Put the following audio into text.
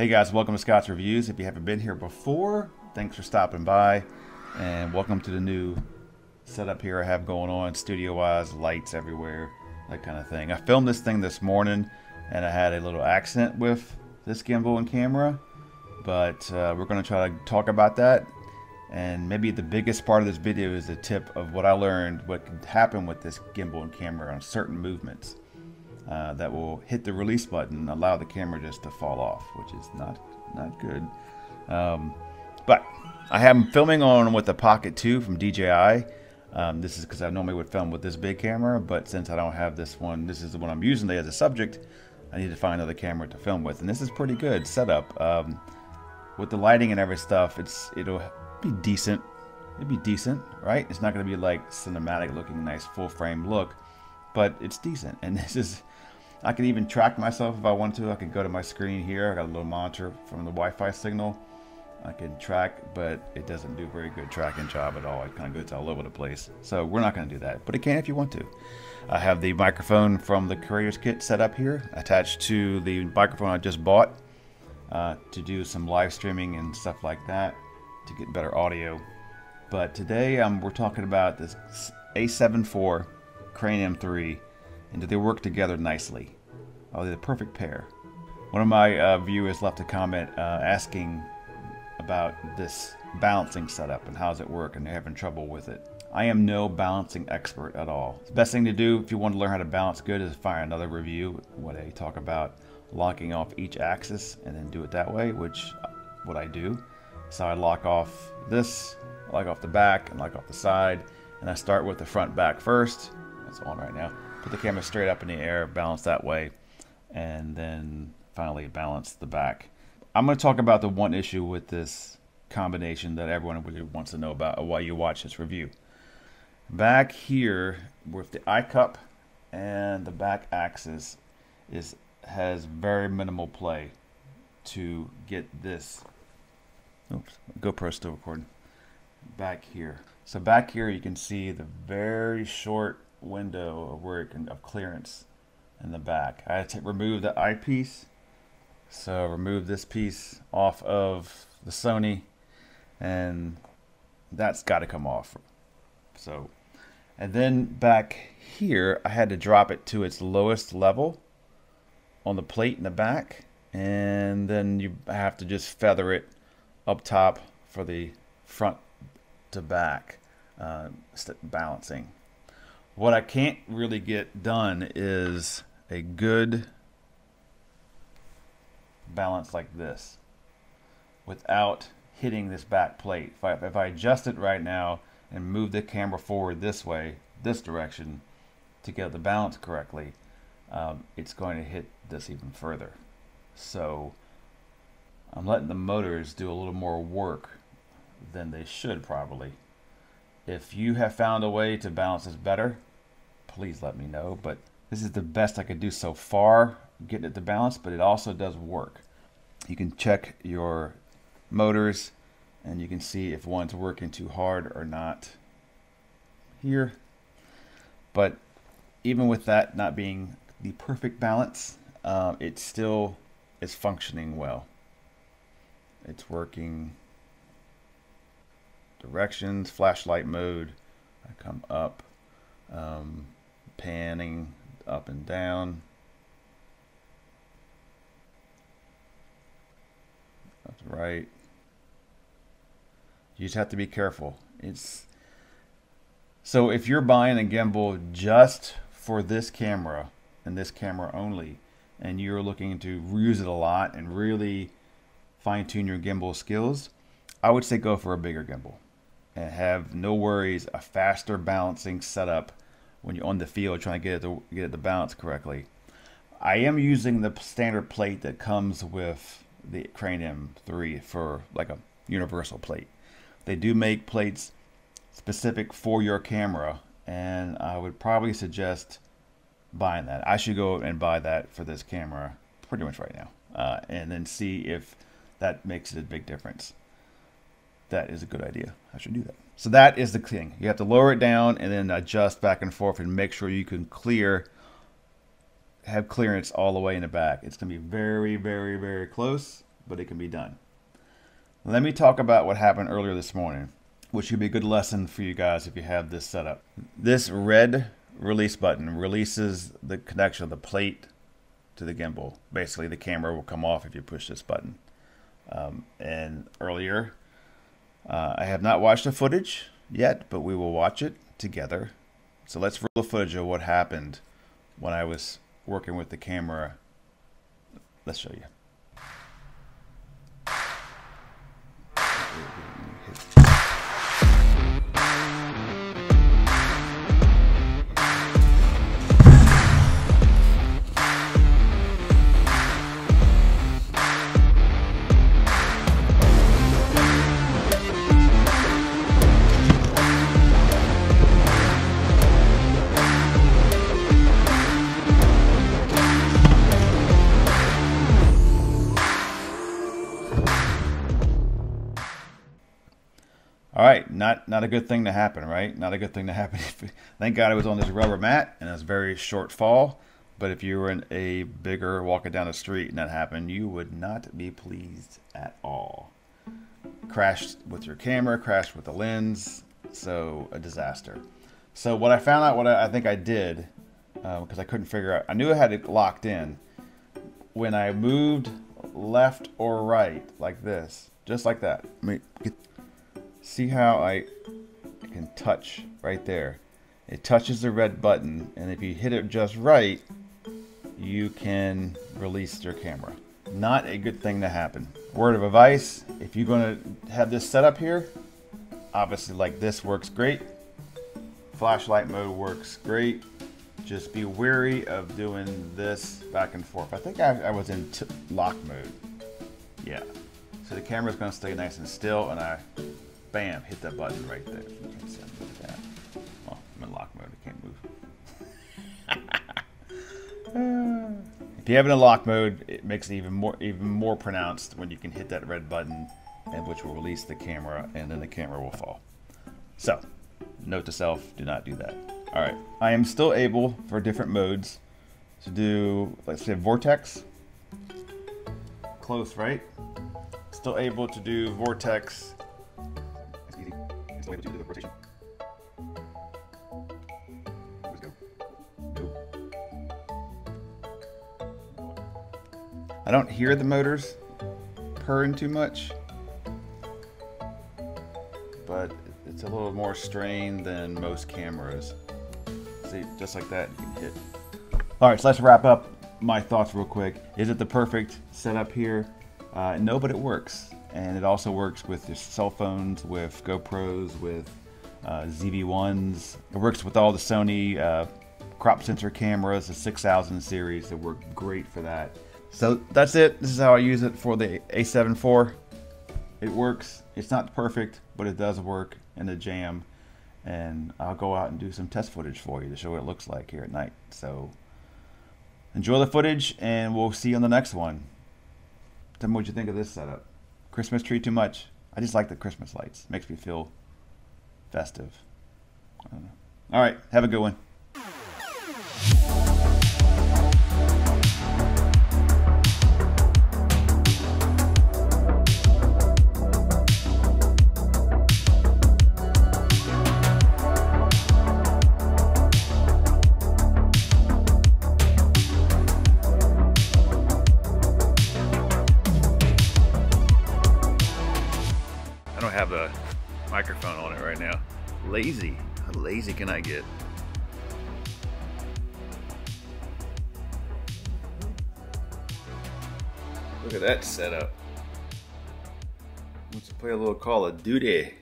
Hey guys, welcome to Scott's Reviews. If you haven't been here before, thanks for stopping by, and welcome to the new setup here I have going on, studio-wise, lights everywhere, that kind of thing. I filmed this thing this morning, and I had a little accident with this gimbal and camera, but we're going to try to talk about that, and maybe the biggest part of this video is the tip of what I learned, what can happen with this gimbal and camera on certain movements. That will hit the release button and allow the camera just to fall off, which is not good. But I am filming on with the Pocket 2 from DJI. This is because I normally would film with this big camera, but since I don't have this one, this is the one I'm using today as a subject, I need to find another camera to film with. And this is pretty good setup. With the lighting and every stuff, it'll be decent. It'd be decent, right? It's not going to be like cinematic looking, nice full frame look, but it's decent. And this is, I can even track myself if I want to. I can go to my screen here. I got a little monitor from the Wi-Fi signal. I can track, but it doesn't do a very good tracking job at all. It kind of goes all over the place. So we're not going to do that, but it can if you want to. I have the microphone from the creator's kit set up here, attached to the microphone I just bought to do some live streaming and stuff like that to get better audio. But today we're talking about this a7iv, Crane M3, and do they work together nicely? Are they the perfect pair? One of my viewers left a comment asking about this balancing setup and how does it work, and they're having trouble with it. I am no balancing expert at all. The best thing to do if you want to learn how to balance good is find another review where they talk about locking off each axis and then do it that way, which what I do. So I lock off this, lock off the back, and lock off the side, and I start with the front back first. It's on right now. Put the camera straight up in the air, balance that way, and then finally balance the back. I'm going to talk about the one issue with this combination that everyone really wants to know about while you watch this review. Back here with the eye cup and the back axis has very minimal play to get this. Oops, GoPro's still recording. Back here. So back here you can see the very short window of where it can, of clearance in the back. I had to remove the eyepiece, so remove this piece off of the Sony, and that's got to come off. So, and then back here I had to drop it to its lowest level on the plate in the back, and then you have to just feather it up top for the front to back balancing. What I can't really get done is a good balance like this without hitting this back plate. If I adjust it right now and move the camera forward this way, this direction, to get the balance correctly, it's going to hit this even further. So I'm letting the motors do a little more work than they should probably. If you have found a way to balance this better, please let me know, but this is the best I could do so far getting it to balance, but it also does work. You can check your motors and you can see if one's working too hard or not here. But even with that not being the perfect balance, it still is functioning well. It's working. Directions, flashlight mode, I come up, panning up and down. That's right. You just have to be careful. So if you're buying a gimbal just for this camera and this camera only, and you're looking to use it a lot and really fine-tune your gimbal skills, I would say go for a bigger gimbal. And have no worries, a faster balancing setup when you're on the field trying to get it to balance correctly. I am using the standard plate that comes with the Crane M3 for like a universal plate. They do make plates specific for your camera, and I would probably suggest buying that. I should go and buy that for this camera pretty much right now, and then see if that makes it a big difference. That is a good idea. I should do that. So that is the thing. You have to lower it down and then adjust back and forth and make sure you can have clearance all the way in the back. It's going to be very, very, very close. but it can be done. Let me talk about what happened earlier this morning, which would be a good lesson for you guys if you have this set up. This red release button releases the connection of the plate to the gimbal. Basically, the camera will come off if you push this button. And earlier, I have not watched the footage yet, but we will watch it together. So let's roll the footage of what happened when I was working with the camera. Let's show you. All right, not a good thing to happen, right? Not a good thing to happen. Thank God I was on this rubber mat and it was a very short fall. But if you were in a bigger walking down the street and that happened, you would not be pleased at all. Crashed with your camera, crashed with the lens, so a disaster. So what I found out, what I think I did, because I couldn't figure out, I knew I had it locked in. When I moved left or right like this, just like that. I mean, see how I can touch right there. It touches the red button, and if you hit it just right, you can release your camera. Not a good thing to happen. Word of advice, if you're gonna have this set up here, obviously like this works great. Flashlight mode works great. Just be wary of doing this back and forth. I think I was in lock mode. Yeah. So the camera's gonna stay nice and still, and I bam, hit that button right there. You can't see that. Oh, I'm in lock mode, I can't move. If you have it in lock mode, it makes it even more pronounced when you can hit that red button, and which will release the camera, and then the camera will fall. So, note to self, do not do that. All right, I am still able for different modes to do, let's say, vortex. Close, right? Still able to do vortex. Way to do the rotation. Let's go. Go. I don't hear the motors purring too much, but it's a little more strain than most cameras. See, just like that, you can hit. All right, so let's wrap up my thoughts real quick. Is it the perfect setup here? No, but it works. And it also works with your cell phones, with GoPros, with ZV-1s. It works with all the Sony crop sensor cameras, the 6000 series. They work great for that. So that's it. This is how I use it for the a7 IV. It works. It's not perfect, but it does work in a jam. And I'll go out and do some test footage for you to show what it looks like here at night. So enjoy the footage, and we'll see you on the next one. Tell me what you think of this setup. Christmas tree too much. I just like the Christmas lights. Makes me feel festive. I don't know. All right, have a good one. Have the microphone on it right now. Lazy. How lazy can I get? Look at that setup. Let's play a little Call of Duty.